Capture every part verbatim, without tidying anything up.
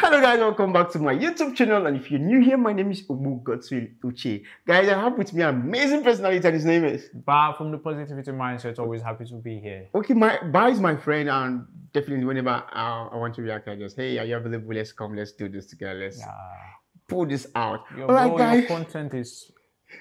Hello guys, welcome back to my YouTube channel, and if you're new here, my name is Ogbu Godswill Uche. Guys, I have with me an amazing personality and his name is Ba from the Positivity Mindset. Always happy to be here. Okay, my Ba is my friend, and definitely whenever uh, I want to react, I just, hey, are you available? Let's come, let's do this together, let's yeah. pull this out. Yo, all right, bro, guys. Your content is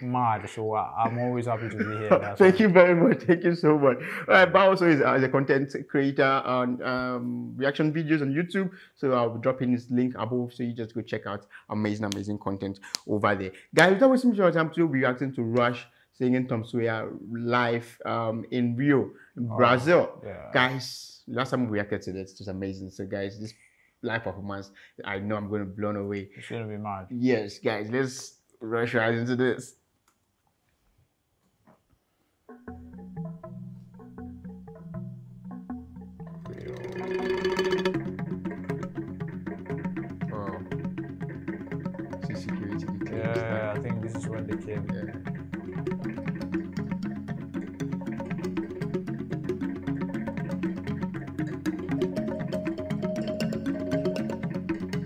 mad, so I'm always happy to be here. That's thank you very much, thank you so much. All right, Ba also is, uh, is a content creator on um, reaction videos on YouTube, so I'll drop in this link above, so you just go check out amazing amazing content over there. Guys, without wasting your time, today we'll be reacting to Rush singing Tom Sawyer live um, in Rio, in oh, Brazil. Yeah. Guys, last time we reacted to this, it was amazing. So guys, this live performance, I know I'm going to be blown away. It's going to be mad. Yes, guys, let's rush right into this. Yeah, I think this is when they came. Yeah.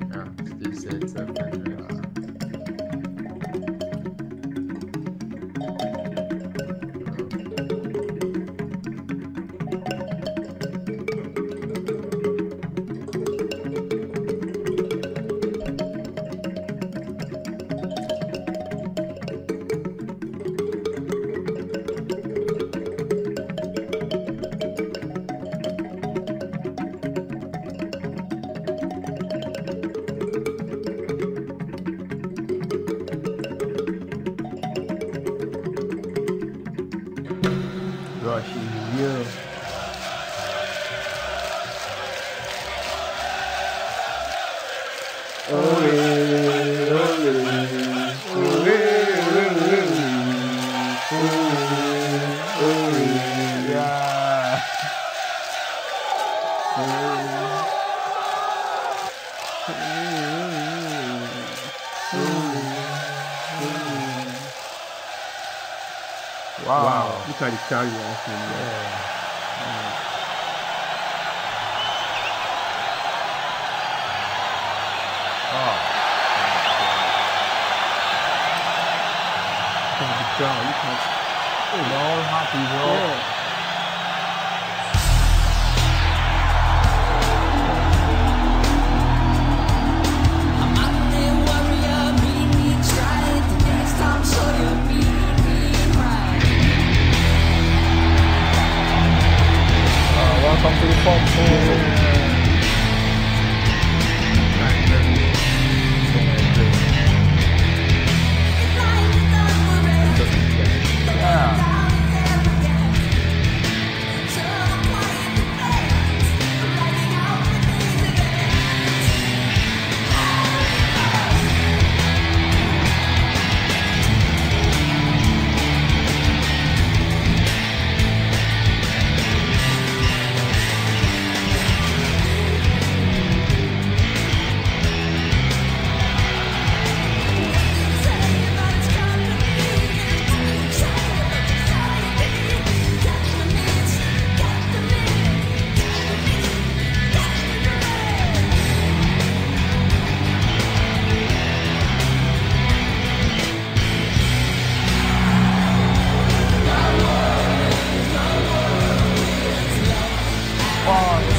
Yeah, they said something. Rush in Rio. Oh yeah, oh yeah, oh yeah, oh yeah, Wow. wow, look at the carry on from there. Yeah. Yeah. Wow. Look at the crowd, look at it. They're all happy, bro. Yeah. Welcome to the pop tour.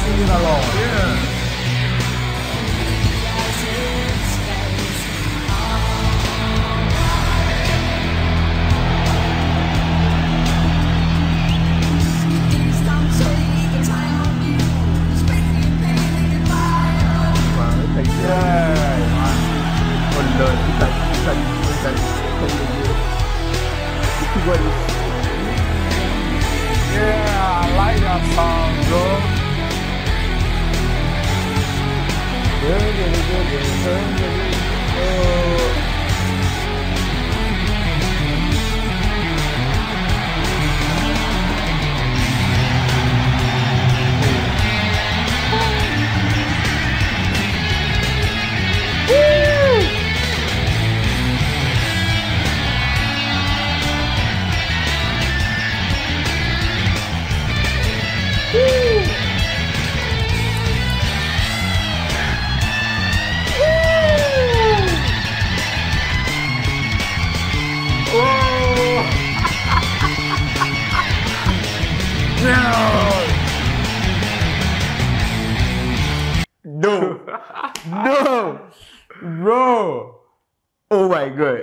Singing along. Yeah. Yeah, I like that song, bro. Good, good, good, good, good. Oh. Woo! Woo! No. No. Bro. Oh my God.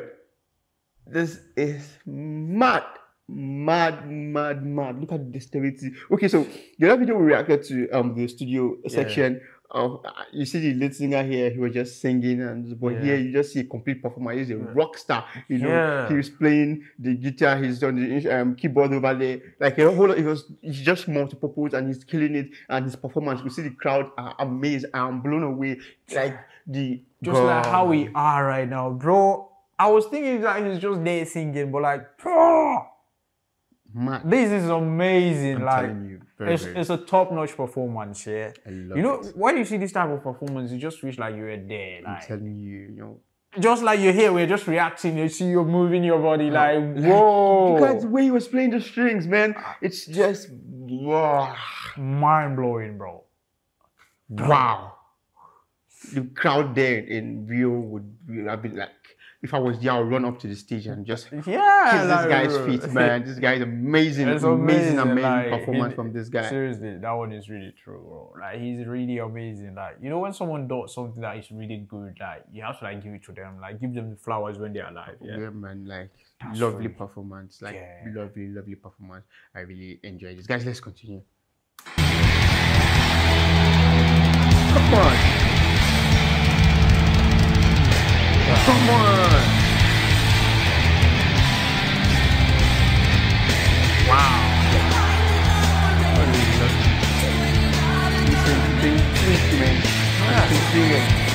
This is mad. Mad, mad, mad. Look at the dexterity. Okay, so the other video we reacted to, um, the studio section. Yeah. Um, you see the lead singer here, he was just singing, and but yeah. here you just see a complete performer. He's a yeah. rock star, you know. Yeah. He was playing the guitar, he's on the um, keyboard over there, like a whole lot. It was it's just multi-purpose, and he's killing it. And his performance, you see the crowd are amazed and blown away, like the just bro. like how we are right now, bro. I was thinking that he's just there singing, but like, bro. Man. This is amazing. I'm like you, very, it's, very. it's a top-notch performance. Yeah, I love you know it. When you see this type of performance, you just wish like you were there. Like, I'm telling you, you know, just like you're here, we're just reacting. You see, you're moving your body, like, like whoa! Because the way he was playing the strings, man, it's just wow, mind blowing, bro. Wow, the crowd there in Rio would have been like. If I was there, I'll run up to the stage and just yeah, kiss like, this guy's bro. feet, man. This guy is amazing, it's amazing, amazing, amazing like, performance it, from this guy. Seriously, that one is really true, bro. Like, he's really amazing. Like, you know, when someone does something that is really good, like, you have to, like, give it to them. Like, give them the flowers when they're alive. Yeah, yeah man. Like, That's lovely true. performance. Like, yeah. lovely, lovely performance. I really enjoyed this. Guys, let's continue. Come on. Come on! Wow! What is this? This is the instrument. I can see it.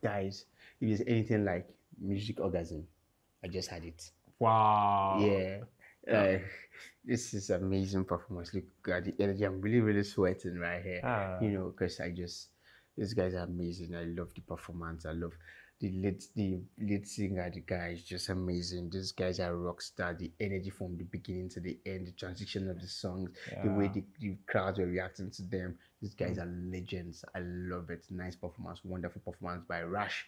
Guys, if there's anything like music orgasm, I just had it. Wow. Yeah. Uh, this is amazing performance. Look at the energy. I'm really, really sweating right here. Ah. You know, because I just, these guys are amazing. I love the performance. I love the lead, the lead singer. The guy is just amazing. These guys are rock star. The energy from the beginning to the end, the transition of the songs, yeah. the way the, the crowds were reacting to them. These guys are legends. I love it. Nice performance. Wonderful performance by Rush.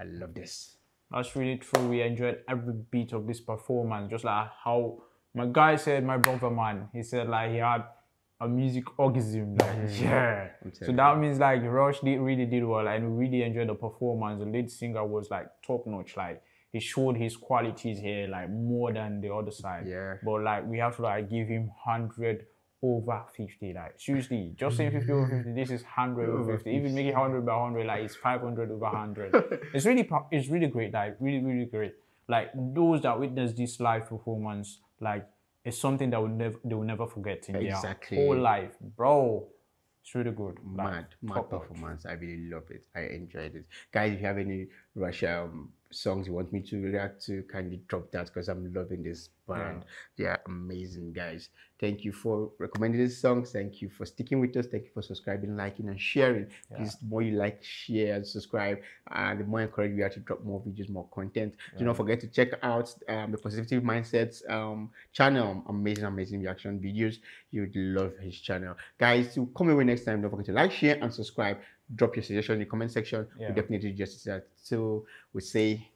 I love this. That's really true. We enjoyed every beat of this performance. Just like how my guy said, my brother, man, he said like he had a music orgasm. Like, yeah. So that means like Rush did, really did well, like, and we really enjoyed the performance. The lead singer was like top notch. Like, he showed his qualities here like more than the other side. Yeah. But like we have to like give him one hundred over fifty, like seriously, just saying fifty over fifty, this is one hundred over fifty. Even make it one hundred by one hundred, like it's five hundred over one hundred. It's really, it's really great, like really, really great. Like those that witness this live performance, like it's something that will never, they will never forget in exactly. their whole life, bro. It's really good. Like, mad, mad performance. Much. I really love it. I enjoyed it. Guys, if you have any Rush um, songs you want me to react to, kindly drop that, because I'm loving this band. Yeah. They are amazing, guys. Thank you for recommending these songs. Thank you for sticking with us. Thank you for subscribing, liking, and sharing. Yeah. Please, the more you like, share, and subscribe, and uh, the more encouraged we are to drop more videos, more content. Yeah. Do not forget to check out um, the Positive Mindsets um, channel. Amazing, amazing reaction videos. You'd love his channel. Guys, to come away next time, don't forget to like, share, and subscribe. Drop your suggestion in the comment section. Yeah. We'll definitely do justice to that. So we say